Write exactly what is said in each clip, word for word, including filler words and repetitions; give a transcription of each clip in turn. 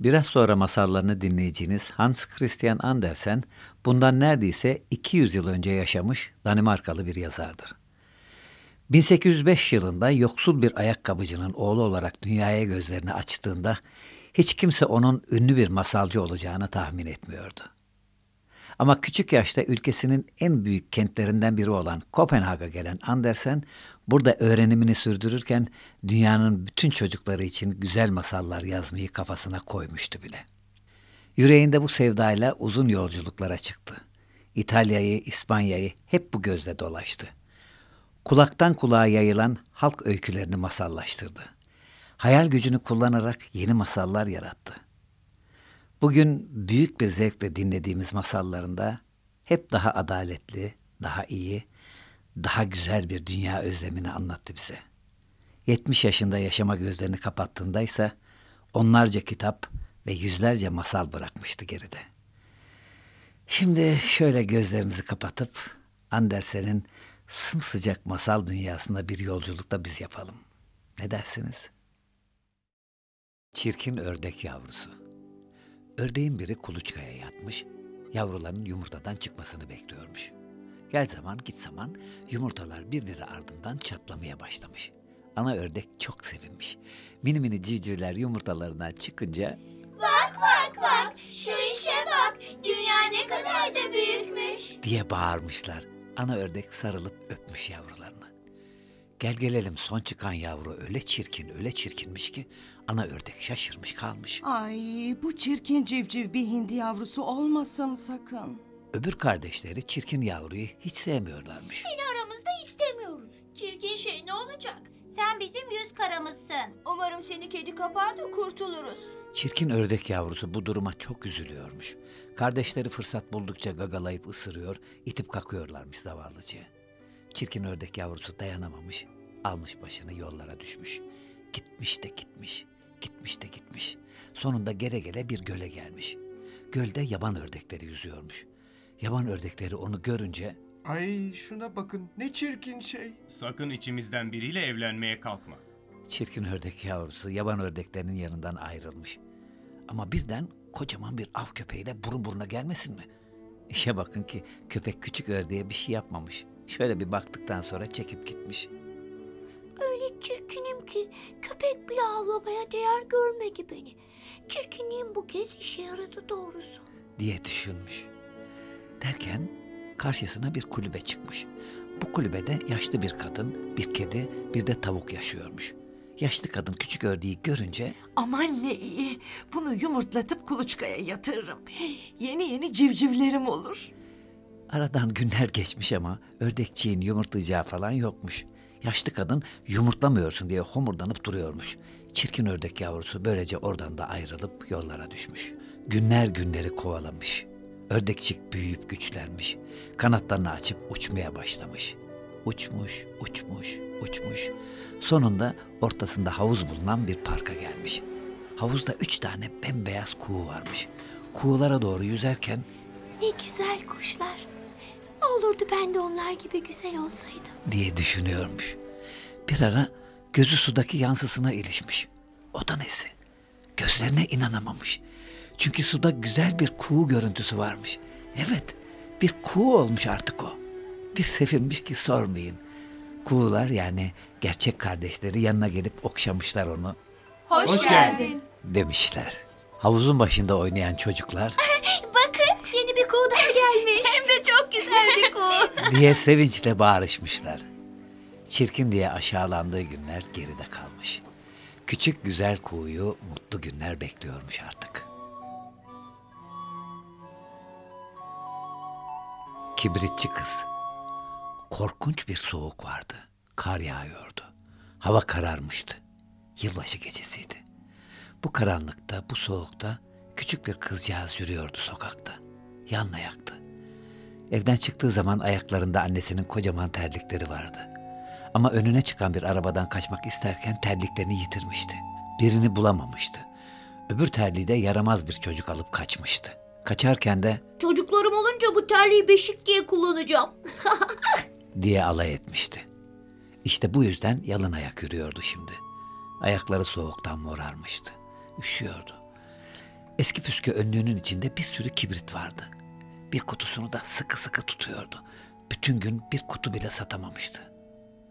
Biraz sonra masallarını dinleyeceğiniz Hans Christian Andersen, bundan neredeyse iki yüz yıl önce yaşamış Danimarkalı bir yazardır. bin sekiz yüz beş yılında yoksul bir ayakkabıcının oğlu olarak dünyaya gözlerini açtığında hiç kimse onun ünlü bir masalcı olacağını tahmin etmiyordu. Ama küçük yaşta ülkesinin en büyük kentlerinden biri olan Kopenhag'a gelen Andersen, burada öğrenimini sürdürürken dünyanın bütün çocukları için güzel masallar yazmayı kafasına koymuştu bile. Yüreğinde bu sevdayla uzun yolculuklara çıktı. İtalya'yı, İspanya'yı hep bu gözle dolaştı. Kulaktan kulağa yayılan halk öykülerini masallaştırdı. Hayal gücünü kullanarak yeni masallar yarattı. Bugün büyük bir zevkle dinlediğimiz masallarında hep daha adaletli, daha iyi, daha güzel bir dünya özlemini anlattı bize. yetmiş yaşında yaşama gözlerini kapattığında ise onlarca kitap ve yüzlerce masal bırakmıştı geride. Şimdi şöyle gözlerimizi kapatıp Andersen'in sımsıcak masal dünyasında bir yolculukta biz yapalım. Ne dersiniz? Çirkin Ördek Yavrusu. Ördeğin biri kuluçkaya yatmış, yavruların yumurtadan çıkmasını bekliyormuş. Gel zaman git zaman yumurtalar birbiri ardından çatlamaya başlamış. Ana ördek çok sevinmiş. Mini mini civcivler yumurtalarına çıkınca... Bak bak bak, şu işe bak, dünya ne kadar da büyükmüş diye bağırmışlar. Ana ördek sarılıp öpmüş yavrularını. Gel gelelim son çıkan yavru öyle çirkin, öyle çirkinmiş ki ana ördek şaşırmış kalmış. Ay, bu çirkin civciv bir hindi yavrusu olmasın sakın. Öbür kardeşleri çirkin yavruyu hiç sevmiyorlarmış. Seni aramızda istemiyoruz. Çirkin şey ne olacak? Sen bizim yüz karamızsın. Umarım seni kedi kapar da kurtuluruz. Çirkin ördek yavrusu bu duruma çok üzülüyormuş. Kardeşleri fırsat buldukça gagalayıp ısırıyor, itip kakıyorlarmış zavallıcı. Çirkin ördek yavrusu dayanamamış, almış başını yollara düşmüş. Gitmiş de gitmiş, gitmiş de gitmiş. Sonunda gele gele bir göle gelmiş. Gölde yaban ördekleri yüzüyormuş. Yaban ördekleri onu görünce... Ay şuna bakın ne çirkin şey. Sakın içimizden biriyle evlenmeye kalkma. Çirkin ördek yavrusu yaban ördeklerinin yanından ayrılmış. Ama birden kocaman bir av köpeğiyle burun buruna gelmesin mi? İşe bakın ki köpek küçük ördeğe bir şey yapmamış. Şöyle bir baktıktan sonra çekip gitmiş. Öyle çirkinim ki köpek bile avlamaya değer görmedi beni. Çirkinliğim bu kez işe yaradı doğrusu diye düşünmüş. Derken karşısına bir kulübe çıkmış. Bu kulübede yaşlı bir kadın, bir kedi, bir de tavuk yaşıyormuş. Yaşlı kadın küçük ördeği görünce... Aman ne iyi, bunu yumurtlatıp kuluçkaya yatırırım. Yeni yeni civcivlerim olur. Aradan günler geçmiş ama ördekçiğin yumurtlayacağı falan yokmuş. Yaşlı kadın yumurtlamıyorsun diye homurdanıp duruyormuş. Çirkin ördek yavrusu böylece oradan da ayrılıp yollara düşmüş. Günler günleri kovalamış. Ördekçik büyüyüp güçlenmiş, kanatlarını açıp uçmaya başlamış. Uçmuş, uçmuş, uçmuş. Sonunda ortasında havuz bulunan bir parka gelmiş. Havuzda üç tane bembeyaz kuğu varmış. Kuğulara doğru yüzerken... Ne güzel kuşlar, ne olurdu ben de onlar gibi güzel olsaydım diye düşünüyormuş. Bir ara gözü sudaki yansısına ilişmiş. O da nesi? Gözlerine inanamamış. Çünkü suda güzel bir kuğu görüntüsü varmış. Evet, bir kuğu olmuş artık o. Bir sevinmiş ki sormayın. Kuğular yani gerçek kardeşleri yanına gelip okşamışlar onu. Hoş, Hoş geldin demişler. Havuzun başında oynayan çocuklar... Bakın yeni bir kuğu daha gelmiş. Hem de çok güzel bir kuğu. diye sevinçle bağırışmışlar. Çirkin diye aşağılandığı günler geride kalmış. Küçük güzel kuğuyu mutlu günler bekliyormuş artık. Kibritçi kız. Korkunç bir soğuk vardı. Kar yağıyordu. Hava kararmıştı. Yılbaşı gecesiydi. Bu karanlıkta, bu soğukta küçük bir kızcağız yürüyordu sokakta. Yanayaktı. Evden çıktığı zaman ayaklarında annesinin kocaman terlikleri vardı. Ama önüne çıkan bir arabadan kaçmak isterken terliklerini yitirmişti. Birini bulamamıştı. Öbür terliği de yaramaz bir çocuk alıp kaçmıştı. Kaçarken de çocuklarım olunca bu terliği beşik diye kullanacağım diye alay etmişti. İşte bu yüzden yalın ayak yürüyordu şimdi. Ayakları soğuktan morarmıştı. Üşüyordu. Eski püskü önlüğünün içinde bir sürü kibrit vardı. Bir kutusunu da sıkı sıkı tutuyordu. Bütün gün bir kutu bile satamamıştı.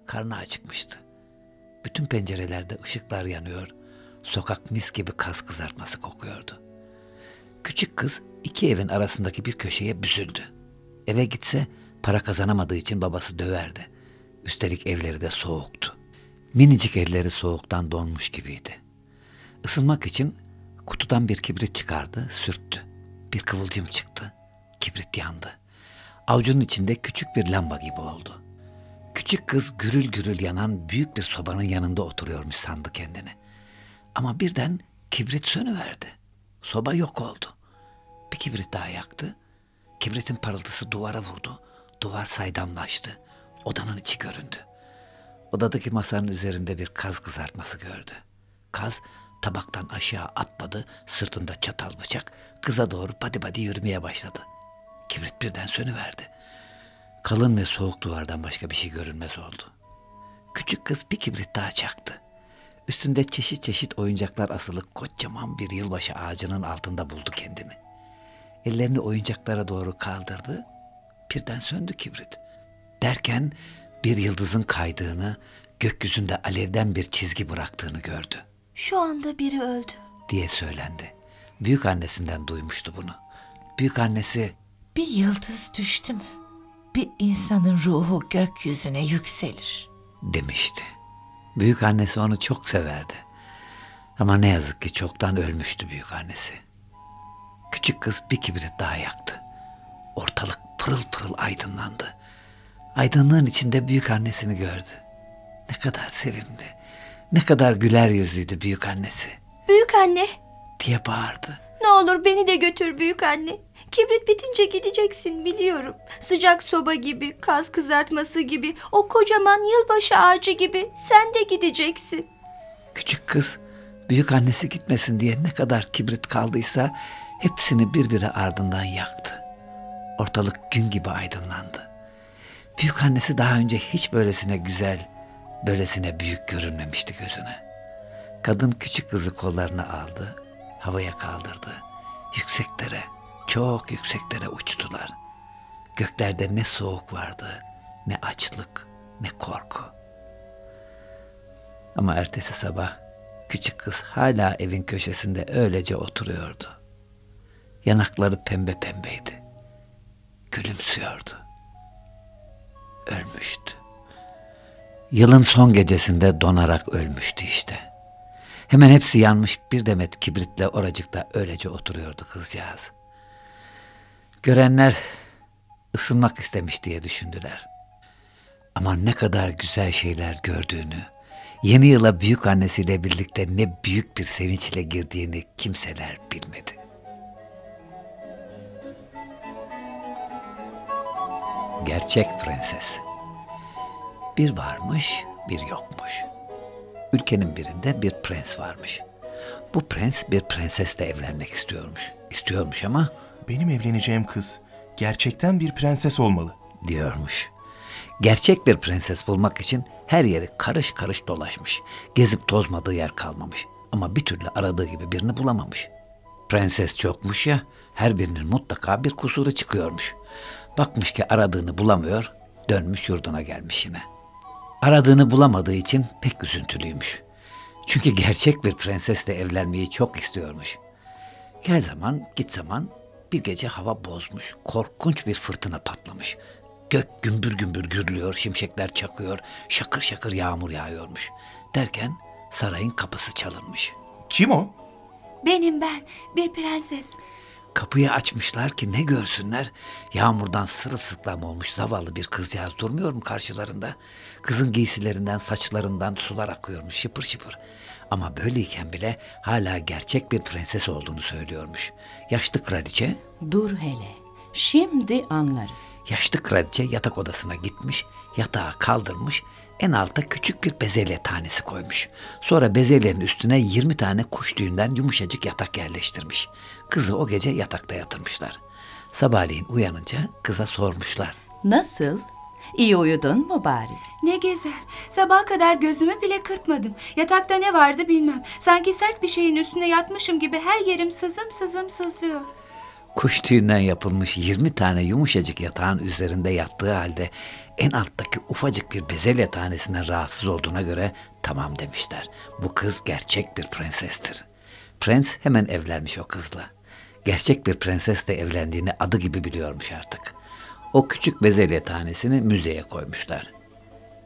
Karnı acıkmıştı. Bütün pencerelerde ışıklar yanıyor. Sokak mis gibi kas kızartması kokuyordu. Küçük kız iki evin arasındaki bir köşeye büzüldü. Eve gitse para kazanamadığı için babası döverdi. Üstelik evleri de soğuktu. Minicik elleri soğuktan donmuş gibiydi. Isınmak için kutudan bir kibrit çıkardı, sürttü. Bir kıvılcım çıktı. Kibrit yandı. Avucunun içinde küçük bir lamba gibi oldu. Küçük kız gürül gürül yanan büyük bir sobanın yanında oturuyormuş sandı kendini. Ama birden kibrit sönüverdi. Soba yok oldu. Bir kibrit daha yaktı. Kibritin parıltısı duvara vurdu. Duvar saydamlaştı. Odanın içi göründü. Odadaki masanın üzerinde bir kaz kızartması gördü. Kaz tabaktan aşağı atladı. Sırtında çatal bıçak. Kıza doğru pati pati yürümeye başladı. Kibrit birden sönüverdi. Kalın ve soğuk duvardan başka bir şey görünmez oldu. Küçük kız bir kibrit daha çaktı. Üstünde çeşit çeşit oyuncaklar asılı kocaman bir yılbaşı ağacının altında buldu kendini. Ellerini oyuncaklara doğru kaldırdı. Birden söndü kibrit. Derken bir yıldızın kaydığını, gökyüzünde alevden bir çizgi bıraktığını gördü. "Şu anda biri öldü," diye söylendi. Büyük annesinden duymuştu bunu. Büyük annesi, "Bir yıldız düştü mü bir insanın ruhu gökyüzüne yükselir," demişti. Büyük annesi onu çok severdi. Ama ne yazık ki çoktan ölmüştü büyük annesi. Küçük kız bir kibrit daha yaktı. Ortalık pırıl pırıl aydınlandı. Aydınlığın içinde büyük annesini gördü. Ne kadar sevimli, ne kadar güler yüzlüydü büyük annesi. "Büyük anne," diye bağırdı. "Ne olur beni de götür büyük anne. Kibrit bitince gideceksin biliyorum. Sıcak soba gibi, kas kızartması gibi, o kocaman yılbaşı ağacı gibi sen de gideceksin." Küçük kız büyük annesi gitmesin diye ne kadar kibrit kaldıysa hepsini birbiri ardından yaktı. Ortalık gün gibi aydınlandı. Büyük annesi daha önce hiç böylesine güzel, böylesine büyük görünmemişti gözüne. Kadın küçük kızı kollarına aldı, havaya kaldırdı. Yükseklere, çok yükseklere uçtular. Göklerde ne soğuk vardı, ne açlık, ne korku. Ama ertesi sabah küçük kız hala evin köşesinde öylece oturuyordu. Yanakları pembe pembeydi. Gülümsüyordu. Ölmüştü. Yılın son gecesinde donarak ölmüştü işte. Hemen hepsi yanmış bir demet kibritle oracıkta öylece oturuyordu kızcağız. Görenler ısınmak istemiş diye düşündüler. Ama ne kadar güzel şeyler gördüğünü, yeni yıla büyük annesiyle birlikte ne büyük bir sevinçle girdiğini kimseler bilmedi. Gerçek Prenses. Bir varmış, bir yokmuş. Ülkenin birinde bir prens varmış. Bu prens bir prensesle evlenmek istiyormuş. İstiyormuş ama... "Benim evleneceğim kız gerçekten bir prenses olmalı," diyormuş. Gerçek bir prenses bulmak için her yeri karış karış dolaşmış. Gezip tozmadığı yer kalmamış. Ama bir türlü aradığı gibi birini bulamamış. Prenses çokmuş ya, her birinin mutlaka bir kusuru çıkıyormuş. Bakmış ki aradığını bulamıyor, dönmüş yurduna gelmiş yine. Aradığını bulamadığı için pek üzüntülüymüş. Çünkü gerçek bir prensesle evlenmeyi çok istiyormuş. Gel zaman, git zaman bir gece hava bozmuş, korkunç bir fırtına patlamış. Gök gümbür gümbür gürlüyor, şimşekler çakıyor, şakır şakır yağmur yağıyormuş. Derken sarayın kapısı çalınmış. "Kim o?" "Benim ben, bir prenses." Kapıyı açmışlar ki ne görsünler, yağmurdan sırılsıklam olmuş zavallı bir kızcağız durmuyor mu karşılarında? Kızın giysilerinden, saçlarından sular akıyormuş şıpır şıpır. Ama böyleyken bile hala gerçek bir prenses olduğunu söylüyormuş. Yaşlı kraliçe... "Dur hele, şimdi anlarız." Yaşlı kraliçe yatak odasına gitmiş, yatağı kaldırmış, en alta küçük bir bezelye tanesi koymuş. Sonra bezelyenin üstüne yirmi tane kuş tüyünden yumuşacık yatak yerleştirmiş. Kızı o gece yatakta yatırmışlar. Sabahleyin uyanınca kıza sormuşlar. "Nasıl? İyi uyudun mu bari? Ne gezer? Sabaha kadar gözümü bile kırpmadım. Yatakta ne vardı bilmem. Sanki sert bir şeyin üstüne yatmışım gibi her yerim sızım sızım sızlıyor. Kuş tüyünden yapılmış yirmi tane yumuşacık yatağın üzerinde yattığı halde en alttaki ufacık bir bezelye tanesinden rahatsız olduğuna göre tamam demişler. Bu kız gerçek bir prensestir. Prens hemen evlenmiş o kızla. Gerçek bir prensesle evlendiğini adı gibi biliyormuş artık. O küçük bezelye tanesini müzeye koymuşlar.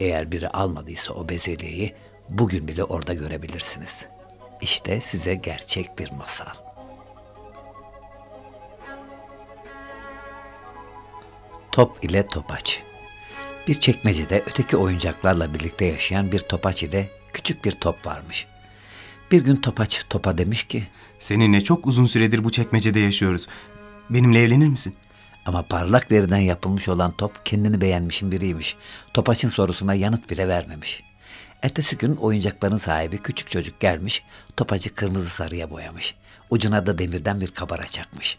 Eğer biri almadıysa o bezelyeyi bugün bile orada görebilirsiniz. İşte size gerçek bir masal. Top ile Topaç. Bir çekmecede öteki oyuncaklarla birlikte yaşayan bir topaç ile küçük bir top varmış. Bir gün topaç topa demiş ki... Seninle çok uzun süredir bu çekmecede yaşıyoruz. Benimle evlenir misin? Ama parlak deriden yapılmış olan top kendini beğenmişin biriymiş. Topaç'ın sorusuna yanıt bile vermemiş. Ertesi gün oyuncakların sahibi küçük çocuk gelmiş, topaçı kırmızı sarıya boyamış. Ucuna da demirden bir kabara çakmış.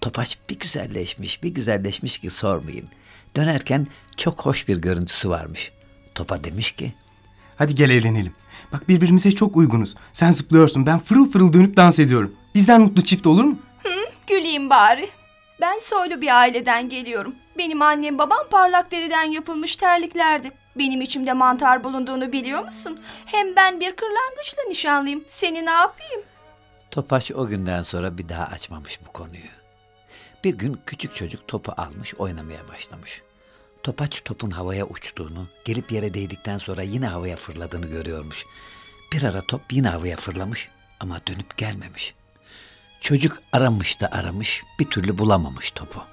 Topaç bir güzelleşmiş, bir güzelleşmiş ki sormayın. Dönerken çok hoş bir görüntüsü varmış. Topa demiş ki... Hadi gel evlenelim. Bak birbirimize çok uygunuz. Sen zıplıyorsun, ben fırıl fırıl dönüp dans ediyorum. Bizden mutlu çift olur mu? Hı, güleyim bari. Ben soylu bir aileden geliyorum. Benim annem babam parlak deriden yapılmış terliklerdi. Benim içimde mantar bulunduğunu biliyor musun? Hem ben bir kırlangıçla nişanlıyım. Seni ne yapayım? Topaç o günden sonra bir daha açmamış bu konuyu. Bir gün küçük çocuk topu almış, oynamaya başlamış. Topaç topun havaya uçtuğunu, gelip yere değdikten sonra yine havaya fırladığını görüyormuş. Bir ara top yine havaya fırlamış ama dönüp gelmemiş. Çocuk aramış da aramış, bir türlü bulamamış topu.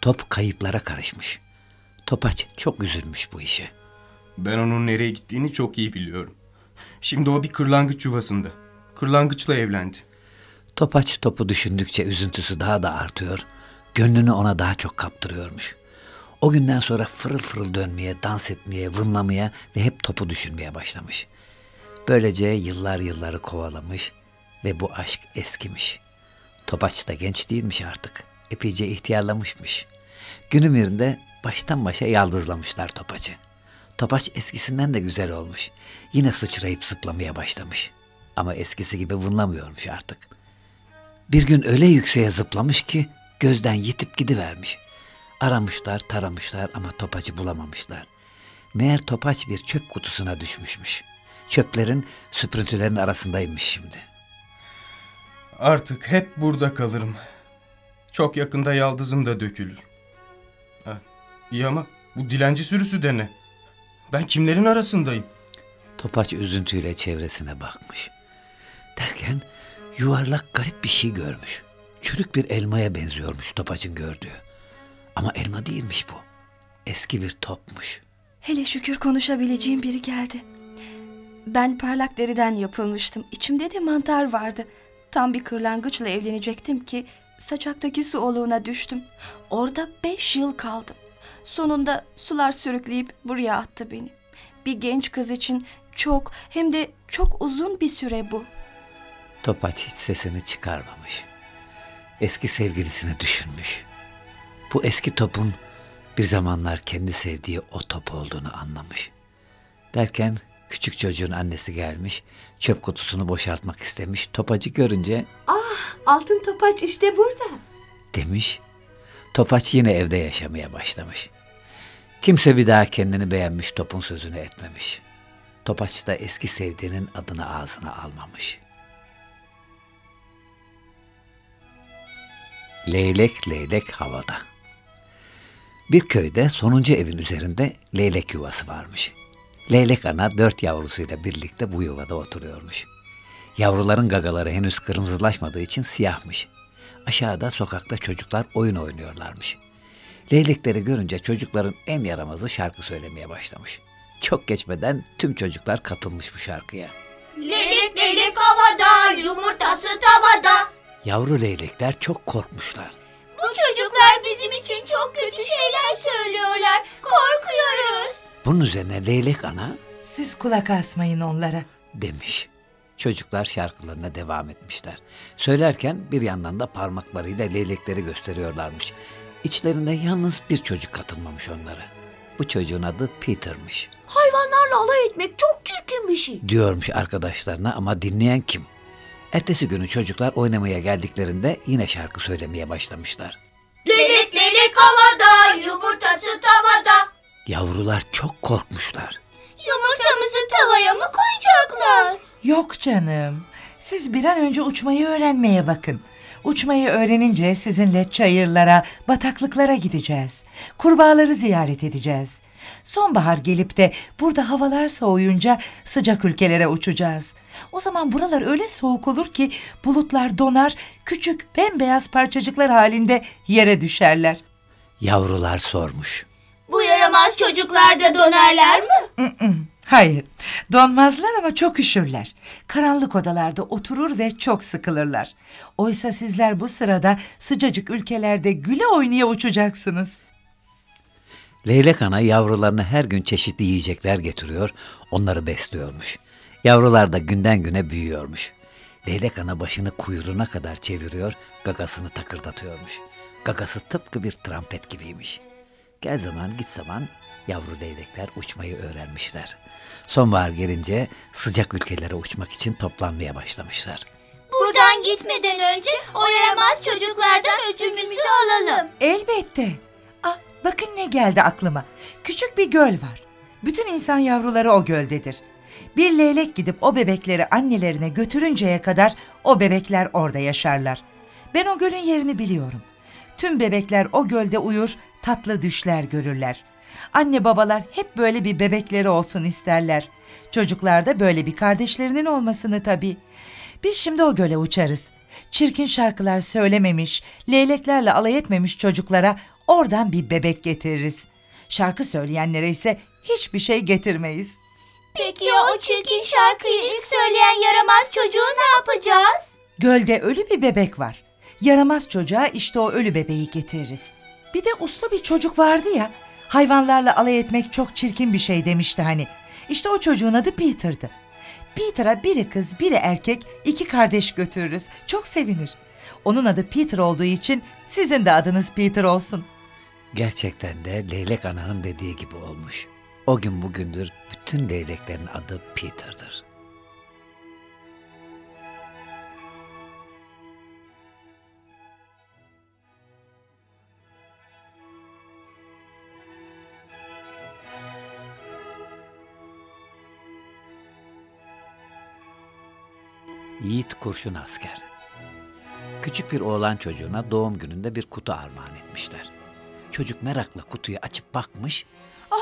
Top kayıplara karışmış. Topaç çok üzülmüş bu işe. Ben onun nereye gittiğini çok iyi biliyorum. Şimdi o bir kırlangıç yuvasında. Kırlangıçla evlendi. Topaç topu düşündükçe üzüntüsü daha da artıyor, gönlünü ona daha çok kaptırıyormuş. O günden sonra fırıl fırıl dönmeye, dans etmeye, vınlamaya ve hep topu düşünmeye başlamış. Böylece yıllar yılları kovalamış ve bu aşk eskimiş. Topaç da genç değilmiş artık, epeyce ihtiyarlamışmış. Günün birinde baştan başa yaldızlamışlar Topaç'ı. Topaç eskisinden de güzel olmuş, yine sıçrayıp zıplamaya başlamış. Ama eskisi gibi vınlamıyormuş artık. Bir gün öyle yükseğe zıplamış ki gözden yitip gidivermiş. Aramışlar, taramışlar ama Topaç'ı bulamamışlar. Meğer Topaç bir çöp kutusuna düşmüşmüş. Çöplerin, süprüntülerin arasındaymış şimdi. Artık hep burada kalırım. Çok yakında yaldızım da dökülür. Ha, iyi ama bu dilenci sürüsü de ne? Ben kimlerin arasındayım? Topaç üzüntüyle çevresine bakmış. Derken yuvarlak garip bir şey görmüş. Çürük bir elmaya benziyormuş Topaç'ın gördüğü. Ama elma değilmiş bu. Eski bir topmuş. Hele şükür konuşabileceğim biri geldi. Ben parlak deriden yapılmıştım. İçimde de mantar vardı. Tam bir kırlangıçla evlenecektim ki saçaktaki su oluğuna düştüm. Orada beş yıl kaldım. Sonunda sular sürükleyip buraya attı beni. Bir genç kız için çok hem de çok uzun bir süre bu. Topaç hiç sesini çıkarmamış. Eski sevgilisini düşünmüş. Bu eski topun bir zamanlar kendi sevdiği o top olduğunu anlamış. Derken küçük çocuğun annesi gelmiş, çöp kutusunu boşaltmak istemiş. Topacı görünce, "Ah, altın topaç işte burada." demiş. Topaç yine evde yaşamaya başlamış. Kimse bir daha kendini beğenmiş topun sözünü etmemiş. Topaç da eski sevdiğinin adını ağzına almamış. Leylek Leylek Havada. Bir köyde sonuncu evin üzerinde leylek yuvası varmış. Leylek ana dört yavrusuyla birlikte bu yuvada oturuyormuş. Yavruların gagaları henüz kırmızılaşmadığı için siyahmış. Aşağıda sokakta çocuklar oyun oynuyorlarmış. Leylekleri görünce çocukların en yaramazı şarkı söylemeye başlamış. Çok geçmeden tüm çocuklar katılmış bu şarkıya. Leylek leylek havada, yumurtası tavada. Yavru leylekler çok korkmuşlar. Bu çocuklar bizim için çok kötü şeyler söylüyorlar. Korkuyoruz. Bunun üzerine leylek ana, "Siz kulak asmayın onlara." demiş. Çocuklar şarkılarına devam etmişler. Söylerken bir yandan da parmaklarıyla leylekleri gösteriyorlarmış. İçlerinde yalnız bir çocuk katılmamış onlara. Bu çocuğun adı Peter'miş. Hayvanlarla alay etmek çok çirkin bir şey. Diyormuş arkadaşlarına ama dinleyen kim? Ertesi günü çocuklar oynamaya geldiklerinde yine şarkı söylemeye başlamışlar. Leylek leylek havada, yumurtası tavada. Yavrular çok korkmuşlar. Yumurtamızı tavaya mı koyacaklar? Yok canım. Siz bir an önce uçmayı öğrenmeye bakın. Uçmayı öğrenince sizinle çayırlara, bataklıklara gideceğiz. Kurbağaları ziyaret edeceğiz. Sonbahar gelip de burada havalar soğuyunca sıcak ülkelere uçacağız. O zaman buralar öyle soğuk olur ki bulutlar donar, küçük bembeyaz parçacıklar halinde yere düşerler. Yavrular sormuş. Bu yaramaz çocuklar da donarlar mı? Hayır, donmazlar ama çok üşürler. Karanlık odalarda oturur ve çok sıkılırlar. Oysa sizler bu sırada sıcacık ülkelerde güle oynaya uçacaksınız. Leylek ana yavrularına her gün çeşitli yiyecekler getiriyor, onları besliyormuş. Yavrular da günden güne büyüyormuş. Leylek ana başını kuyruğuna kadar çeviriyor, gagasını takırdatıyormuş. Gagası tıpkı bir trompet gibiymiş. Gel zaman git zaman yavru leylekler uçmayı öğrenmişler. Sonbahar gelince sıcak ülkelere uçmak için toplanmaya başlamışlar. Buradan gitmeden önce o yaramaz çocuklardan öcümüzü alalım. Elbette. Ah, bakın ne geldi aklıma. Küçük bir göl var. Bütün insan yavruları o göldedir. Bir leylek gidip o bebekleri annelerine götürünceye kadar o bebekler orada yaşarlar. Ben o gölün yerini biliyorum. Tüm bebekler o gölde uyur, tatlı düşler görürler. Anne babalar hep böyle bir bebekleri olsun isterler. Çocuklar da böyle bir kardeşlerinin olmasını tabii. Biz şimdi o göle uçarız. Çirkin şarkılar söylememiş, leyleklerle alay etmemiş çocuklara oradan bir bebek getiririz. Şarkı söyleyenlere ise hiçbir şey getirmeyiz. Peki ya o çirkin şarkıyı ilk söyleyen yaramaz çocuğu ne yapacağız? Gölde ölü bir bebek var. Yaramaz çocuğa işte o ölü bebeği getiririz. Bir de uslu bir çocuk vardı ya. Hayvanlarla alay etmek çok çirkin bir şey demişti hani. İşte o çocuğun adı Peter'dı. Peter'a biri kız biri erkek iki kardeş götürürüz. Çok sevinir. Onun adı Peter olduğu için sizin de adınız Peter olsun. Gerçekten de Leylek Ana'nın dediği gibi olmuş. O gün bugündür bütün leyleklerin adı Peter'dır. Yiğit Kurşun Asker. Küçük bir oğlan çocuğuna doğum gününde bir kutu armağan etmişler. Çocuk merakla kutuyu açıp bakmış. Aa,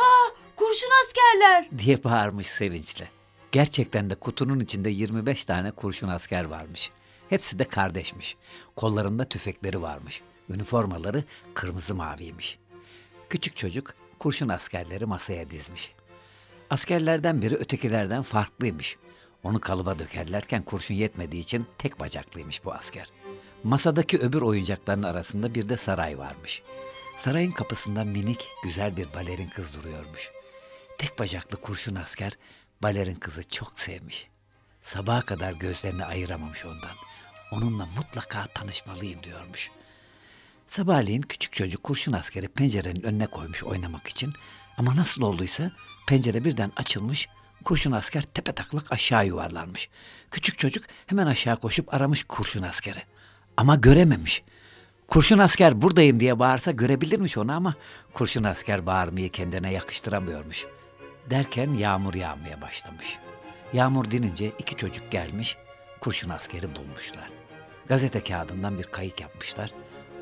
kurşun askerler! Diye bağırmış sevinçle. Gerçekten de kutunun içinde yirmi beş tane kurşun asker varmış. Hepsi de kardeşmiş. Kollarında tüfekleri varmış. Üniformaları kırmızı maviymiş. Küçük çocuk kurşun askerleri masaya dizmiş. Askerlerden biri ötekilerden farklıymış. Onu kalıba dökerlerken kurşun yetmediği için tek bacaklıymış bu asker. Masadaki öbür oyuncakların arasında bir de saray varmış. Sarayın kapısında minik, güzel bir balerin kız duruyormuş. Tek bacaklı kurşun asker balerin kızı çok sevmiş. Sabaha kadar gözlerini ayıramamış ondan. Onunla mutlaka tanışmalıyım diyormuş. Sabahleyin küçük çocuk kurşun askeri pencerenin önüne koymuş oynamak için. Ama nasıl olduysa pencere birden açılmış. Kurşun asker tepetaklak aşağı yuvarlanmış. Küçük çocuk hemen aşağı koşup aramış kurşun askeri. Ama görememiş. Kurşun asker buradayım diye bağırsa görebilirmiş onu ama kurşun asker bağırmayı kendine yakıştıramıyormuş. Derken yağmur yağmaya başlamış. Yağmur dinince iki çocuk gelmiş, kurşun askeri bulmuşlar. Gazete kağıdından bir kayık yapmışlar.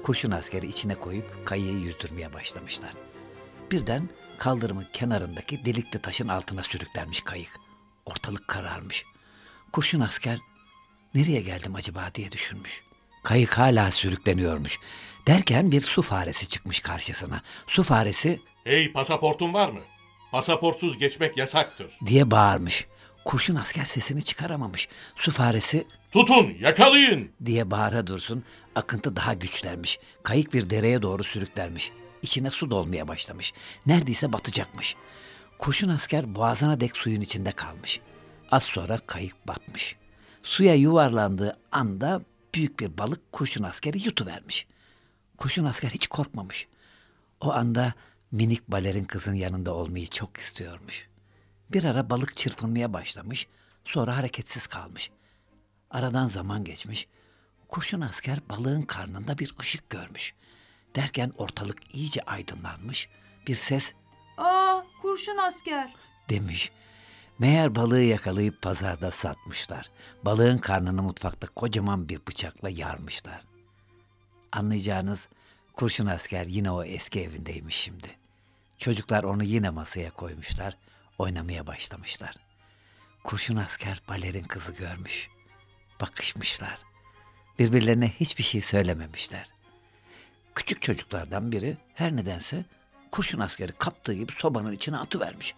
Kurşun askeri içine koyup kayığı yüzdürmeye başlamışlar. Birden kaldırımın kenarındaki delikli taşın altına sürüklenmiş kayık. Ortalık kararmış. Kurşun asker nereye geldim acaba diye düşünmüş. Kayık hala sürükleniyormuş. Derken bir su faresi çıkmış karşısına. Su faresi "Hey, pasaportun var mı? Pasaportsuz geçmek yasaktır." diye bağırmış. Kurşun asker sesini çıkaramamış. Su faresi "Tutun, yakalayın." diye bağıra dursun akıntı daha güçlenmiş. Kayık bir dereye doğru sürüklenmiş. İçine su dolmaya başlamış. Neredeyse batacakmış. Kurşun asker boğazına dek suyun içinde kalmış. Az sonra kayık batmış. Suya yuvarlandığı anda büyük bir balık kurşun askeri yutuvermiş. Kurşun asker hiç korkmamış. O anda minik balerin kızın yanında olmayı çok istiyormuş. Bir ara balık çırpınmaya başlamış, sonra hareketsiz kalmış. Aradan zaman geçmiş, Kurşun Asker balığın karnında bir ışık görmüş. Derken ortalık iyice aydınlanmış, bir ses "Aa, Kurşun Asker!" demiş. Meğer balığı yakalayıp pazarda satmışlar. Balığın karnını mutfakta kocaman bir bıçakla yarmışlar. Anlayacağınız Kurşun Asker yine o eski evindeymiş şimdi. Çocuklar onu yine masaya koymuşlar, oynamaya başlamışlar. Kurşun Asker balerin kızı görmüş. Bakışmışlar. Birbirlerine hiçbir şey söylememişler. Küçük çocuklardan biri her nedense Kurşun Asker'i kaptığı gibi sobanın içine atıvermiş.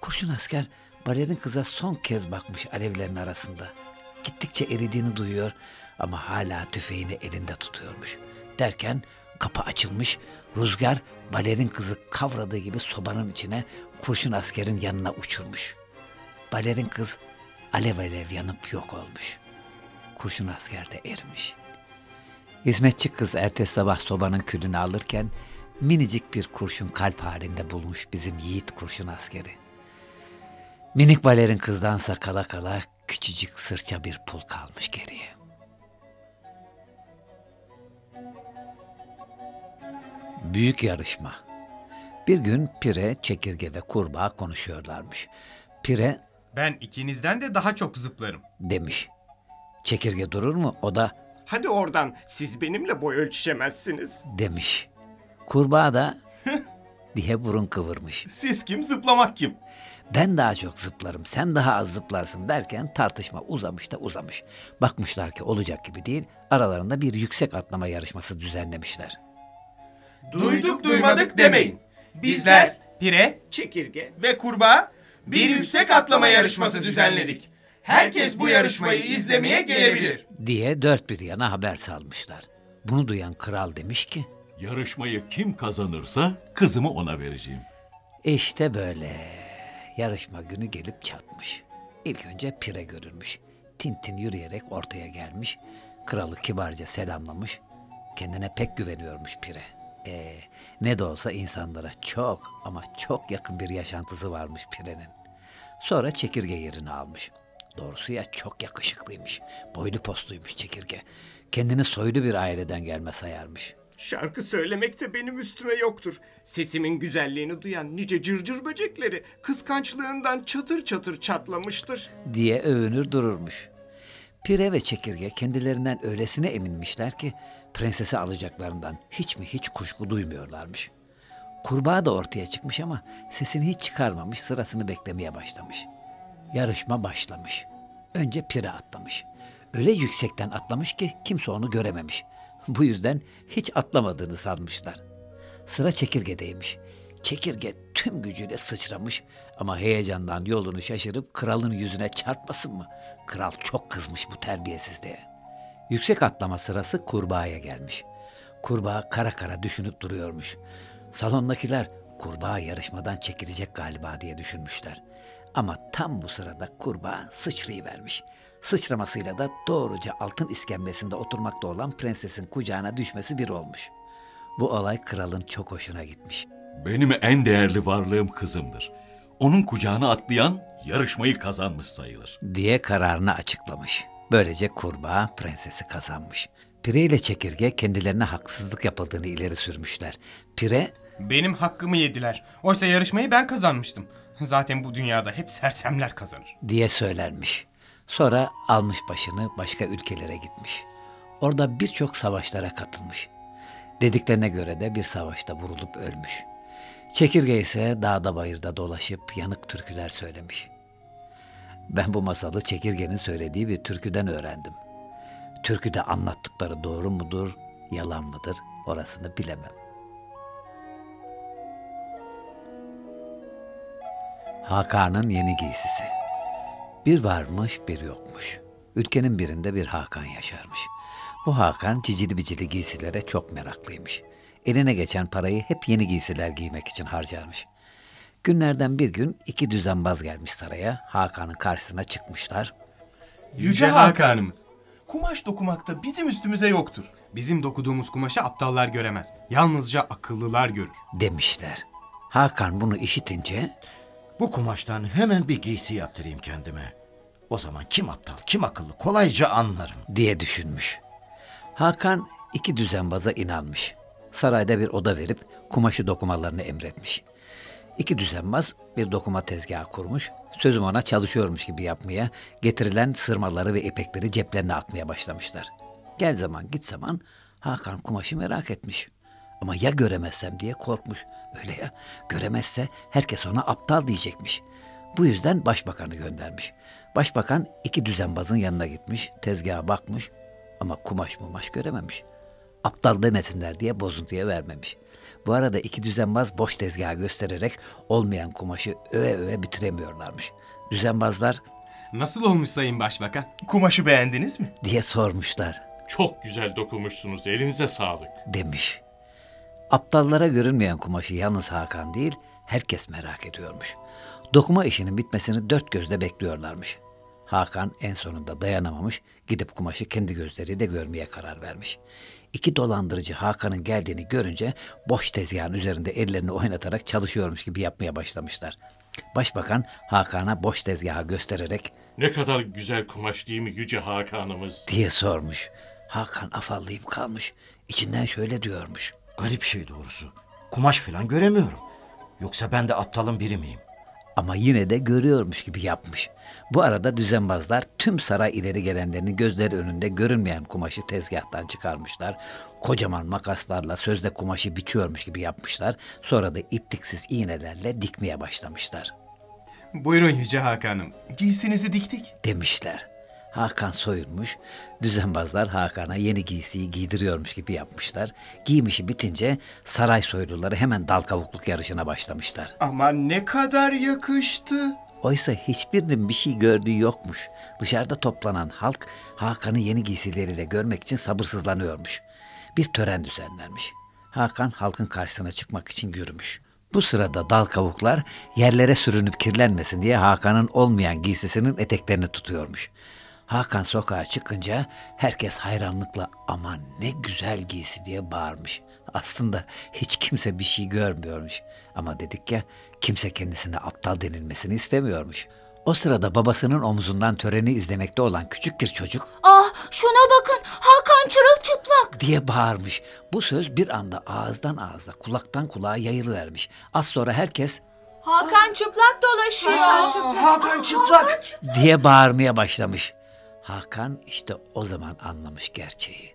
Kurşun Asker balerin kıza son kez bakmış alevlerin arasında. Gittikçe eridiğini duyuyor ama hala tüfeğini elinde tutuyormuş. Derken kapı açılmış, rüzgar balerin kızı kavradığı gibi sobanın içine Kurşun Asker'in yanına uçurmuş. Balerin kız alev alev yanıp yok olmuş. Kurşun Asker de erimiş. Hizmetçi kız ertesi sabah sobanın külünü alırken minicik bir kurşun kalp halinde bulmuş bizim Yiğit Kurşun Askeri. Minik balerin kızdansa kala kala küçücük sırça bir pul kalmış geriye. Büyük yarışma. Bir gün Pire, çekirge ve kurbağa konuşuyorlarmış. Pire, "Ben ikinizden de daha çok zıplarım," demiş. Çekirge durur mu? O da, "Hadi oradan, siz benimle boy ölçüşemezsiniz," demiş. Kurbağa da diye burun kıvırmış. "Siz kim, zıplamak kim? Ben daha çok zıplarım, sen daha az zıplarsın," derken tartışma uzamış da uzamış. Bakmışlar ki olacak gibi değil, aralarında bir yüksek atlama yarışması düzenlemişler. "Duyduk duymadık demeyin. Bizler Pire, Çekirge ve Kurbağa bir yüksek atlama yarışması düzenledik. Herkes bu yarışmayı izlemeye gelebilir," diye dört bir yana haber salmışlar. Bunu duyan kral demiş ki, "Yarışmayı kim kazanırsa kızımı ona vereceğim." İşte böyle. Yarışma günü gelip çatmış. İlk önce Pire görülmüş. Tintin yürüyerek ortaya gelmiş. Kralı kibarca selamlamış. Kendine pek güveniyormuş Pire. Ee, ne de olsa insanlara çok ama çok yakın bir yaşantısı varmış Pire'nin. Sonra Çekirge yerini almış. Doğrusu ya çok yakışıklıymış. Boylu postuymuş Çekirge. Kendini soylu bir aileden gelme sayarmış. "Şarkı söylemek de benim üstüme yoktur. Sesimin güzelliğini duyan nice cırcır böcekleri kıskançlığından çatır çatır çatlamıştır," diye övünür dururmuş. Pire ve Çekirge kendilerinden öylesine eminmişler ki prensesi alacaklarından hiç mi hiç kuşku duymuyorlarmış. Kurbağa da ortaya çıkmış ama sesini hiç çıkarmamış, sırasını beklemeye başlamış. Yarışma başlamış. Önce Pire atlamış. Öyle yüksekten atlamış ki kimse onu görememiş. Bu yüzden hiç atlamadığını sanmışlar. Sıra Çekirge'deymiş. Çekirge tüm gücüyle sıçramış ama heyecandan yolunu şaşırıp kralın yüzüne çarpmasın mı? Kral çok kızmış bu terbiyesizliğe. Yüksek atlama sırası Kurbağa'ya gelmiş. Kurbağa kara kara düşünüp duruyormuş. Salondakiler kurbağa yarışmadan çekilecek galiba diye düşünmüşler. Ama tam bu sırada kurbağa sıçrayıvermiş. Sıçramasıyla da doğruca altın iskemlesinde oturmakta olan prensesin kucağına düşmesi bir olmuş. Bu olay kralın çok hoşuna gitmiş. "Benim en değerli varlığım kızımdır. Onun kucağına atlayan yarışmayı kazanmış sayılır," diye kararını açıklamış. Böylece kurbağa prensesi kazanmış. Pire ile Çekirge kendilerine haksızlık yapıldığını ileri sürmüşler. Pire, "Benim hakkımı yediler. Oysa yarışmayı ben kazanmıştım. Zaten bu dünyada hep sersemler kazanır," diye söylermiş. Sonra almış başını başka ülkelere gitmiş. Orada birçok savaşlara katılmış. Dediklerine göre de bir savaşta vurulup ölmüş. Çekirge ise dağda bayırda dolaşıp yanık türküler söylemiş. Ben bu masalı Çekirge'nin söylediği bir türküden öğrendim. Türküde anlattıkları doğru mudur, yalan mıdır, orasını bilemem. Hakan'ın yeni giysisi. Bir varmış bir yokmuş. Ülkenin birinde bir Hakan yaşarmış. Bu Hakan cicili bicili giysilere çok meraklıymış. Eline geçen parayı hep yeni giysiler giymek için harcarmış. Günlerden bir gün iki düzenbaz gelmiş saraya, Hakan'ın karşısına çıkmışlar. "Yüce Hakan'ımız, kumaş dokumakta bizim üstümüze yoktur. Bizim dokuduğumuz kumaşı aptallar göremez. Yalnızca akıllılar görür. Demişler. Hakan bunu işitince... Bu kumaştan hemen bir giysi yaptırayım kendime. O zaman kim aptal, kim akıllı kolayca anlarım. Diye düşünmüş. Hakan iki düzenbaza inanmış. Sarayda bir oda verip kumaşı dokumalarını emretmiş. İki düzenbaz bir dokuma tezgahı kurmuş. Sözüm ona çalışıyormuş gibi yapmaya, getirilen sırmaları ve ipekleri ceplerine atmaya başlamışlar. Gel zaman git zaman Hakan kumaşı merak etmiş. Ama ya göremezsem diye korkmuş. Öyle ya, göremezse herkes ona aptal diyecekmiş. Bu yüzden başbakanı göndermiş. Başbakan iki düzenbazın yanına gitmiş, tezgaha bakmış ama kumaş mumaş görememiş. Aptal demesinler diye bozuntuya vermemiş. Bu arada iki düzenbaz boş tezgahı göstererek olmayan kumaşı öve öve bitiremiyorlarmış. Düzenbazlar... Nasıl olmuş Sayın Başbakan? Kumaşı beğendiniz mi? Diye sormuşlar. Çok güzel dokunmuşsunuz, elinize sağlık. Demiş. Aptallara görünmeyen kumaşı yalnız Hakan değil, herkes merak ediyormuş. Dokuma işinin bitmesini dört gözle bekliyorlarmış. Hakan en sonunda dayanamamış, gidip kumaşı kendi gözleriyle görmeye karar vermiş. İki dolandırıcı Hakan'ın geldiğini görünce boş tezgahın üzerinde ellerini oynatarak çalışıyormuş gibi yapmaya başlamışlar. Başbakan Hakan'a boş tezgahı göstererek "Ne kadar güzel kumaş değil mi yüce Hakan'ımız?" diye sormuş. Hakan afallayıp kalmış, içinden şöyle diyormuş. Garip şey doğrusu, kumaş falan göremiyorum. Yoksa ben de aptalın biri miyim? Ama yine de görüyormuş gibi yapmış. Bu arada düzenbazlar tüm saray ileri gelenlerinin gözleri önünde görünmeyen kumaşı tezgahtan çıkarmışlar. Kocaman makaslarla sözde kumaşı biçiyormuş gibi yapmışlar. Sonra da ipliksiz iğnelerle dikmeye başlamışlar. Buyurun Yüce Hakan'ımız. Giysinizi diktik. Demişler. Hakan soyunmuş, düzenbazlar Hakan'a yeni giysiyi giydiriyormuş gibi yapmışlar. Giymişi bitince saray soyluları hemen dal kavukluk yarışına başlamışlar. Ama ne kadar yakıştı. Oysa hiçbirinin bir şey gördüğü yokmuş. Dışarıda toplanan halk Hakan'ı yeni giysileriyle görmek için sabırsızlanıyormuş. Bir tören düzenlenmiş. Hakan halkın karşısına çıkmak için yürümüş. Bu sırada dal kavuklar yerlere sürünüp kirlenmesin diye Hakan'ın olmayan giysisinin eteklerini tutuyormuş. Hakan sokağa çıkınca herkes hayranlıkla aman ne güzel giysi diye bağırmış. Aslında hiç kimse bir şey görmüyormuş. Ama dedik ya, kimse kendisine aptal denilmesini istemiyormuş. O sırada babasının omuzundan töreni izlemekte olan küçük bir çocuk "Ah şuna bakın, Hakan çırılçıplak!" diye bağırmış. Bu söz bir anda ağızdan ağza, kulaktan kulağa yayılıvermiş. Az sonra herkes "Hakan çıplak dolaşıyor! Hakan çıplak, Hakan çıplak!" diye bağırmaya başlamış. Hakan işte o zaman anlamış gerçeği.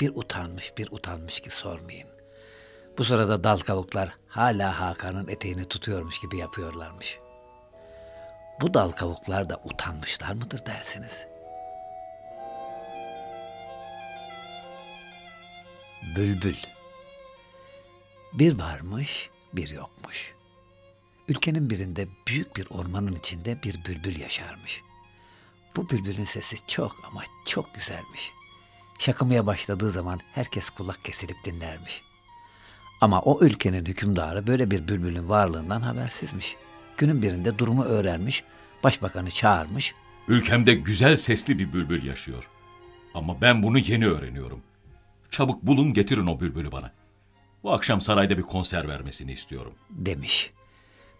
Bir utanmış, bir utanmış ki sormayın. Bu sırada dal kavuklar hala Hakan'ın eteğini tutuyormuş gibi yapıyorlarmış. Bu dal kavuklar da utanmışlar mıdır dersiniz? Bülbül. Bir varmış, bir yokmuş. Ülkenin birinde büyük bir ormanın içinde bir bülbül yaşarmış. Bu bülbülün sesi çok ama çok güzelmiş. Şakımaya başladığı zaman herkes kulak kesilip dinlermiş. Ama o ülkenin hükümdarı böyle bir bülbülün varlığından habersizmiş. Günün birinde durumu öğrenmiş, başbakanı çağırmış. Ülkemde güzel sesli bir bülbül yaşıyor. Ama ben bunu yeni öğreniyorum. Çabuk bulun getirin o bülbülü bana. Bu akşam sarayda bir konser vermesini istiyorum. Demiş.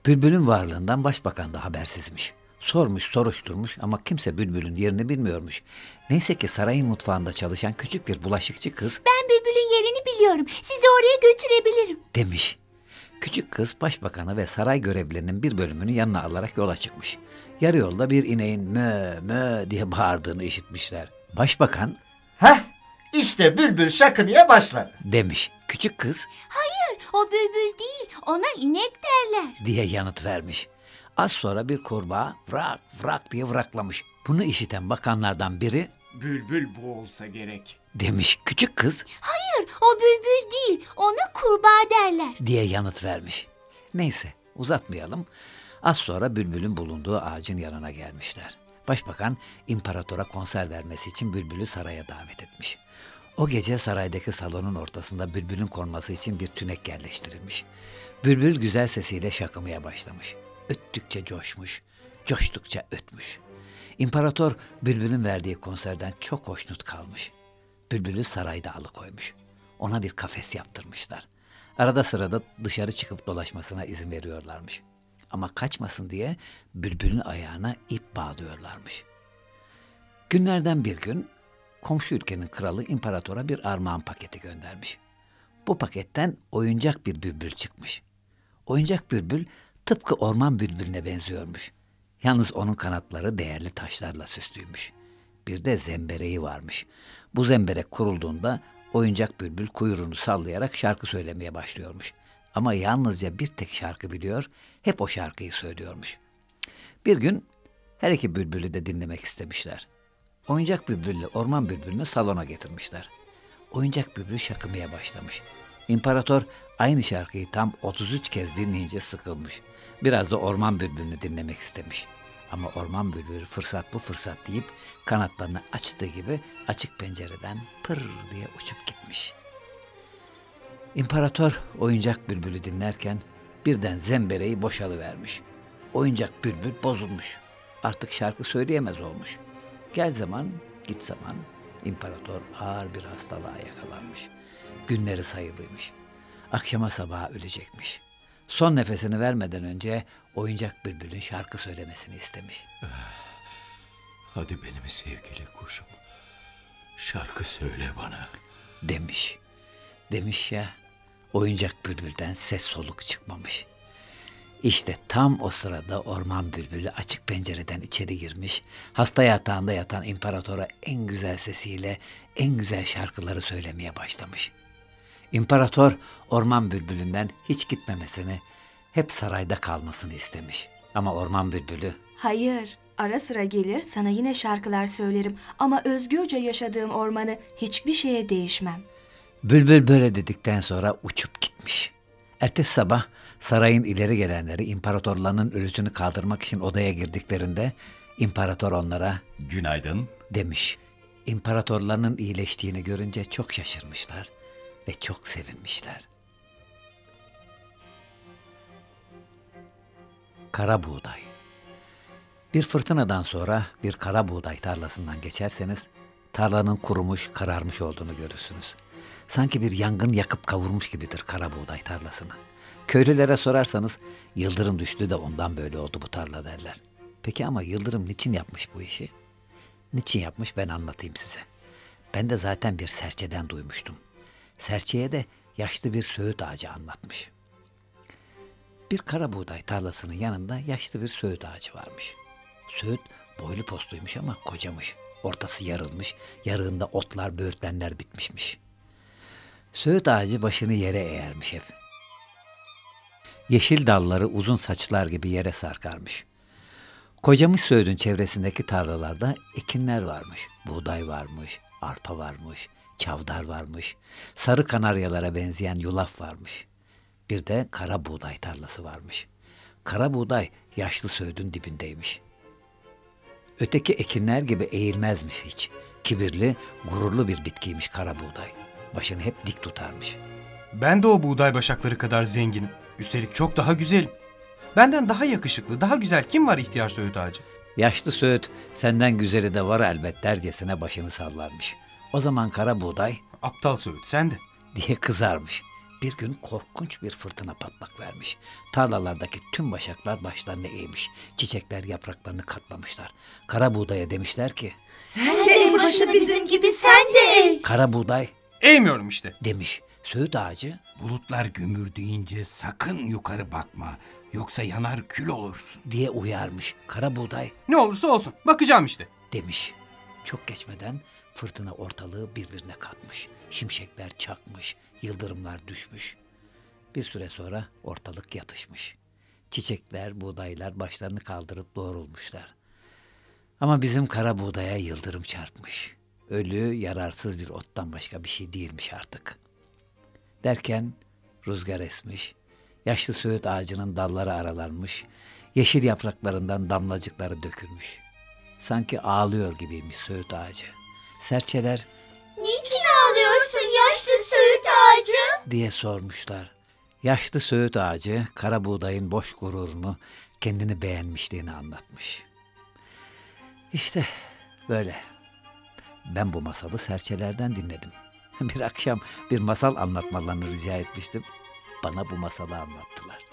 Bülbülün varlığından başbakan da habersizmiş. Sormuş, soruşturmuş ama kimse bülbülün yerini bilmiyormuş. Neyse ki sarayın mutfağında çalışan küçük bir bulaşıkçı kız "Ben bülbülün yerini biliyorum, sizi oraya götürebilirim." demiş. Küçük kız başbakanı ve saray görevlilerinin bir bölümünü yanına alarak yola çıkmış. Yarı yolda bir ineğin mö mö diye bağırdığını işitmişler. Başbakan "Heh, işte bülbül şakımıya başladı." demiş. Küçük kız "Hayır, o bülbül değil, ona inek derler." diye yanıt vermiş. Az sonra bir kurbağa vrak vrak diye vraklamış. Bunu işiten bakanlardan biri "Bülbül bu olsa gerek." demiş. Küçük kız "Hayır, o bülbül değil, ona kurbağa derler." diye yanıt vermiş. Neyse, uzatmayalım. Az sonra bülbülün bulunduğu ağacın yanına gelmişler. Başbakan imparatora konser vermesi için bülbülü saraya davet etmiş. O gece saraydaki salonun ortasında bülbülün konması için bir tünek yerleştirilmiş. Bülbül güzel sesiyle şakımaya başlamış. Öttükçe coşmuş, coştukça ötmüş. İmparator bülbülün verdiği konserden çok hoşnut kalmış. Bülbül'ü sarayda alıkoymuş. Ona bir kafes yaptırmışlar. Arada sırada dışarı çıkıp dolaşmasına izin veriyorlarmış. Ama kaçmasın diye Bülbül'ün ayağına ip bağlıyorlarmış. Günlerden bir gün komşu ülkenin kralı imparatora bir armağan paketi göndermiş. Bu paketten oyuncak bir bülbül çıkmış. Oyuncak bülbül tıpkı orman bülbülüne benziyormuş. Yalnız onun kanatları değerli taşlarla süslüymüş. Bir de zembereği varmış. Bu zemberek kurulduğunda oyuncak bülbül kuyruğunu sallayarak şarkı söylemeye başlıyormuş. Ama yalnızca bir tek şarkı biliyor, hep o şarkıyı söylüyormuş. Bir gün her iki bülbülü de dinlemek istemişler. Oyuncak bülbülle orman bülbülünü salona getirmişler. Oyuncak bülbül şakımaya başlamış. İmparator aynı şarkıyı tam otuz üç kez dinleyince sıkılmış. Biraz da orman bülbülünü dinlemek istemiş. Ama orman bülbülü fırsat bu fırsat deyip kanatlarını açtığı gibi açık pencereden pır diye uçup gitmiş. İmparator oyuncak bülbülü dinlerken birden zembereği boşalıvermiş. Oyuncak bülbül bozulmuş. Artık şarkı söyleyemez olmuş. Gel zaman, git zaman imparator ağır bir hastalığa yakalanmış. Günleri sayılıymış. Akşama sabaha ölecekmiş. Son nefesini vermeden önce oyuncak bülbülün şarkı söylemesini istemiş. Hadi benim sevgili kuşum, şarkı söyle bana, demiş. Demiş ya, oyuncak bülbülden ses soluk çıkmamış. İşte tam o sırada orman bülbülü açık pencereden içeri girmiş, hasta yatağında yatan imparatora en güzel sesiyle en güzel şarkıları söylemeye başlamış. İmparator orman bülbülünden hiç gitmemesini, hep sarayda kalmasını istemiş. Ama orman bülbülü... Hayır, ara sıra gelir sana yine şarkılar söylerim ama özgürce yaşadığım ormanı hiçbir şeye değişmem. Bülbül böyle dedikten sonra uçup gitmiş. Ertesi sabah sarayın ileri gelenleri imparatorlarının ölüsünü kaldırmak için odaya girdiklerinde imparator onlara günaydın demiş. İmparatorlarının iyileştiğini görünce çok şaşırmışlar ve çok sevinmişler. Kara buğday. Bir fırtınadan sonra bir kara buğday tarlasından geçerseniz tarlanın kurumuş, kararmış olduğunu görürsünüz. Sanki bir yangın yakıp kavurmuş gibidir kara buğday tarlasını. Köylülere sorarsanız yıldırım düştü de ondan böyle oldu bu tarla derler. Peki ama yıldırım niçin yapmış bu işi? Niçin yapmış ben anlatayım size. Ben de zaten bir serçeden duymuştum. Serçeye de yaşlı bir söğüt ağacı anlatmış. Bir kara buğday tarlasının yanında yaşlı bir söğüt ağacı varmış. Söğüt boylu postuymuş ama kocamış. Ortası yarılmış, yarığında otlar, böğürtlenler bitmişmiş. Söğüt ağacı başını yere eğermiş hep. Yeşil dalları uzun saçlar gibi yere sarkarmış. Kocamış söğütün çevresindeki tarlalarda ekinler varmış. Buğday varmış, arpa varmış, çavdar varmış, sarı kanaryalara benzeyen yulaf varmış. Bir de kara buğday tarlası varmış. Kara buğday yaşlı söğütün dibindeymiş. Öteki ekinler gibi eğilmezmiş hiç. Kibirli, gururlu bir bitkiymiş kara buğday. Başını hep dik tutarmış. Ben de o buğday başakları kadar zenginim. Üstelik çok daha güzelim. Benden daha yakışıklı, daha güzel kim var ihtiyar söğüt ağacı? Yaşlı söğüt senden güzeli de var elbet dercesine başını sallarmış. O zaman kara buğday... Aptal söğüt sen de. Diye kızarmış. Bir gün korkunç bir fırtına patlak vermiş. Tarlalardaki tüm başaklar başlarını eğmiş. Çiçekler yapraklarını katlamışlar. Kara buğdaya demişler ki... Sen de ey başı bizim gibi sen de ey. Kara buğday... Eğmiyorum işte. Demiş. Söğüt ağacı... Bulutlar gümbürdüğünce sakın yukarı bakma. Yoksa yanar kül olursun. Diye uyarmış. Kara buğday... Ne olursa olsun bakacağım işte. Demiş. Çok geçmeden fırtına ortalığı birbirine katmış. Şimşekler çakmış. Yıldırımlar düşmüş. Bir süre sonra ortalık yatışmış. Çiçekler, buğdaylar başlarını kaldırıp doğrulmuşlar. Ama bizim kara buğdaya yıldırım çarpmış. Ölü, yararsız bir ottan başka bir şey değilmiş artık. Derken rüzgar esmiş, yaşlı söğüt ağacının dalları aralanmış, yeşil yapraklarından damlacıkları dökülmüş. Sanki ağlıyor gibiymiş söğüt ağacı. Serçeler, "Niçin ağlıyorsun yaşlı söğüt ağacı?" diye sormuşlar. Yaşlı söğüt ağacı kara buğdayın boş gururunu, kendini beğenmişliğini anlatmış. İşte böyle. Ben bu masalı serçelerden dinledim. Bir akşam bir masal anlatmalarını rica etmiştim. Bana bu masalı anlattılar.